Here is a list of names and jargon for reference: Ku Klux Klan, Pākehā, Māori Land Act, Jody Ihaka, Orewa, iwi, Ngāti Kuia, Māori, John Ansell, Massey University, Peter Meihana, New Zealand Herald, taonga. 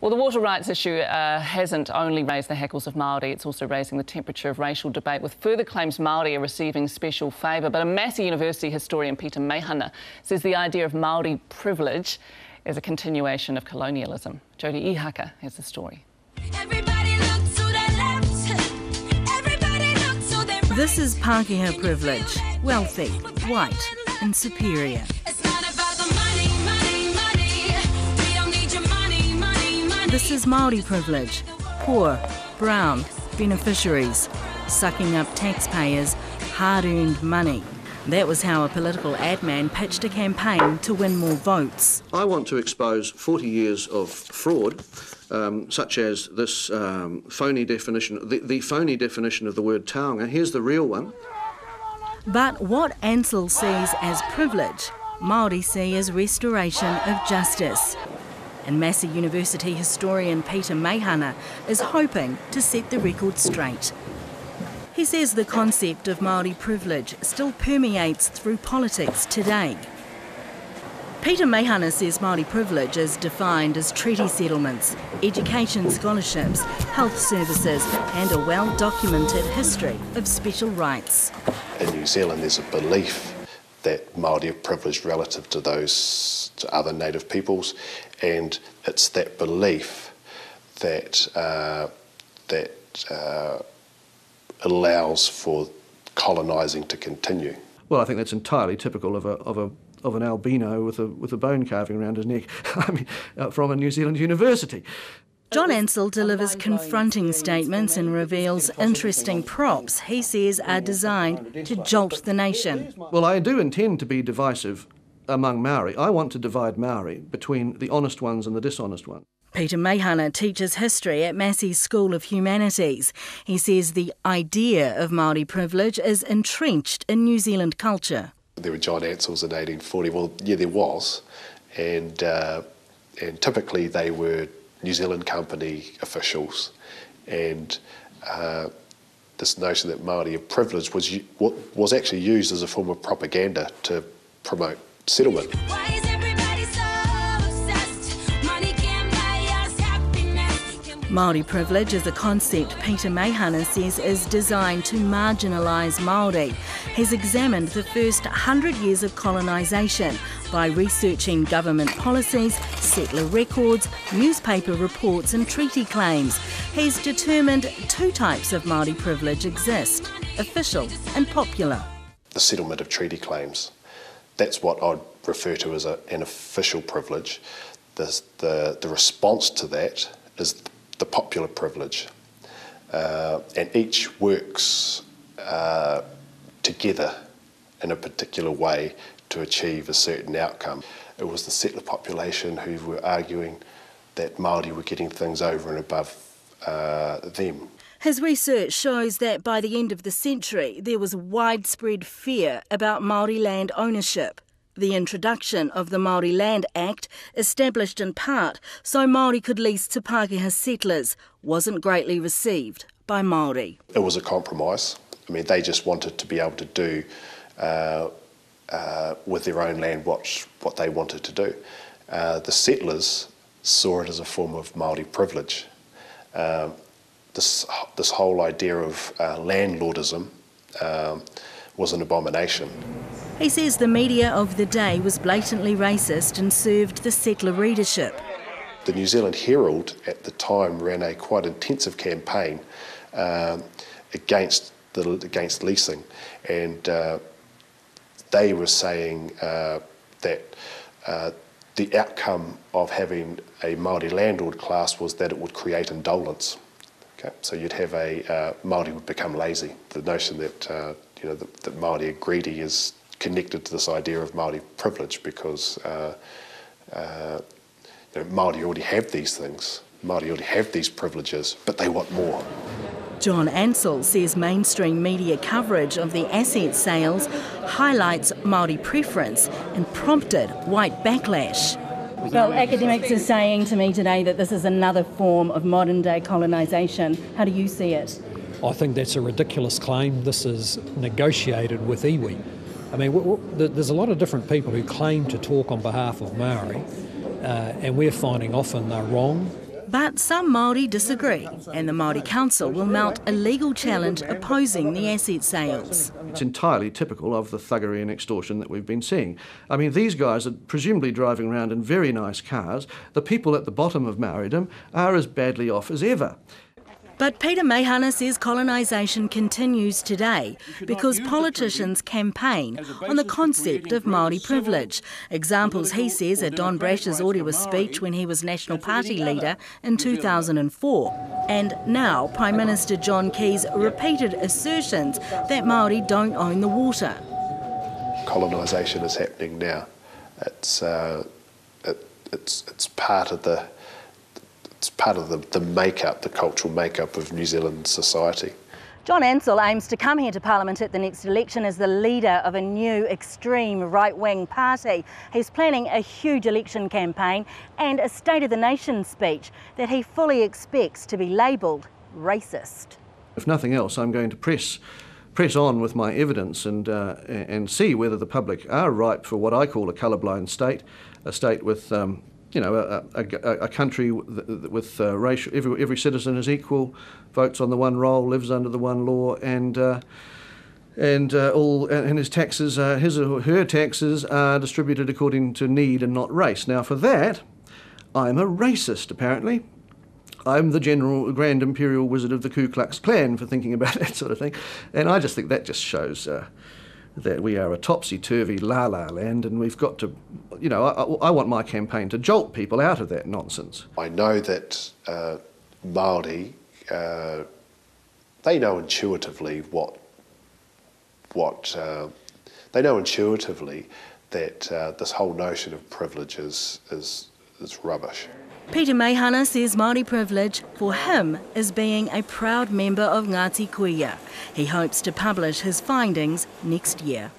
Well, the water rights issue hasn't only raised the hackles of Māori, it's also raising the temperature of racial debate, with further claims Māori are receiving special favour. But a Massey University historian, Peter Meihana, says the idea of Māori privilege is a continuation of colonialism. Jody Ihaka has the story. This is Pākehā privilege, wealthy, white and superior. This is Māori privilege, poor, brown, beneficiaries, sucking up taxpayers' hard-earned money. That was how a political ad man pitched a campaign to win more votes. I want to expose 40 years of fraud, such as this phony definition, the phony definition of the word taonga. Here's the real one. But what Ansell sees as privilege, Māori see as restoration of justice. And Massey University historian Peter Meihana is hoping to set the record straight. He says the concept of Māori privilege still permeates through politics today. Peter Meihana says Māori privilege is defined as treaty settlements, education scholarships, health services and a well-documented history of special rights. In New Zealand there's a belief that Māori are privileged relative to those to other native peoples, and it's that belief that allows for colonising to continue. Well, I think that's entirely typical of an albino with a bone carving around his neck. I mean, from a New Zealand university. John Ansell delivers confronting statements and reveals interesting props he says are designed to jolt the nation. Well, I do intend to be divisive among Māori. I want to divide Māori between the honest ones and the dishonest ones. Peter Meihana teaches history at Massey's School of Humanities. He says the idea of Māori privilege is entrenched in New Zealand culture. There were John Ansells in 1840. Well, yeah, there was. And typically they were New Zealand company officials, and this notion that Māori are privileged was actually used as a form of propaganda to promote settlement. Māori privilege is a concept Peter Meihana says is designed to marginalise Māori. He's examined the first 100 years of colonisation by researching government policies, settler records, newspaper reports and treaty claims. He's determined two types of Māori privilege exist, official and popular. The settlement of treaty claims, that's what I'd refer to as an official privilege. The response to that is the popular privilege, and each works together in a particular way to achieve a certain outcome. It was the settler population who were arguing that Māori were getting things over and above them. His research shows that by the end of the century there was widespread fear about Māori land ownership. The introduction of the Māori Land Act, established in part so Māori could lease to Pākehā settlers, wasn't greatly received by Māori. It was a compromise. I mean, they just wanted to be able to do with their own land what they wanted to do. The settlers saw it as a form of Māori privilege. This whole idea of landlordism was an abomination. He says the media of the day was blatantly racist and served the settler readership. The New Zealand Herald at the time ran a quite intensive campaign against leasing, and they were saying that the outcome of having a Māori landlord class was that it would create indolence. Okay, so you'd have Māori would become lazy. The notion that that Māori are greedy is connected to this idea of Māori privilege, because Māori already have these things, Māori already have these privileges, but they want more. John Ansell says mainstream media coverage of the asset sales highlights Māori preference and prompted white backlash. Well, academics are saying to me today that this is another form of modern day colonisation. How do you see it? I think that's a ridiculous claim. This is negotiated with iwi. I mean, there's a lot of different people who claim to talk on behalf of Māori, and we're finding often they're wrong. But some Māori disagree, and the Māori Council will mount a legal challenge opposing the asset sales. It's entirely typical of the thuggery and extortion that we've been seeing. I mean, these guys are presumably driving around in very nice cars. The people at the bottom of Māoridom are as badly off as ever. But Peter Meihana says colonisation continues today because politicians campaign on the concept of Māori privilege. Examples, he says, are Don Brash's Orewa speech when he was National Party leader in 2004, and now Prime Minister John Key's repeated assertions that Māori don't own the water. Colonisation is happening now. It's part of the make-up, the cultural make-up of New Zealand society. John Ansell aims to come here to Parliament at the next election as the leader of a new extreme right-wing party. He's planning a huge election campaign and a State of the Nation speech that he fully expects to be labelled racist. If nothing else, I'm going to press on with my evidence and see whether the public are ripe for what I call a colourblind state, a state with a country with racial, every citizen is equal, votes on the one roll, lives under the one law, and his taxes, his or her taxes, are distributed according to need and not race. Now, for that, I'm a racist. Apparently, I'm the Grand Imperial Wizard of the Ku Klux Klan for thinking about that sort of thing, and I just think that just shows that we are a topsy-turvy la-la land, and we've got to, you know, I want my campaign to jolt people out of that nonsense. I know that Māori, they know intuitively that this whole notion of privilege is rubbish. Peter Meihana says Māori privilege, for him, is being a proud member of Ngāti Kuia. He hopes to publish his findings next year.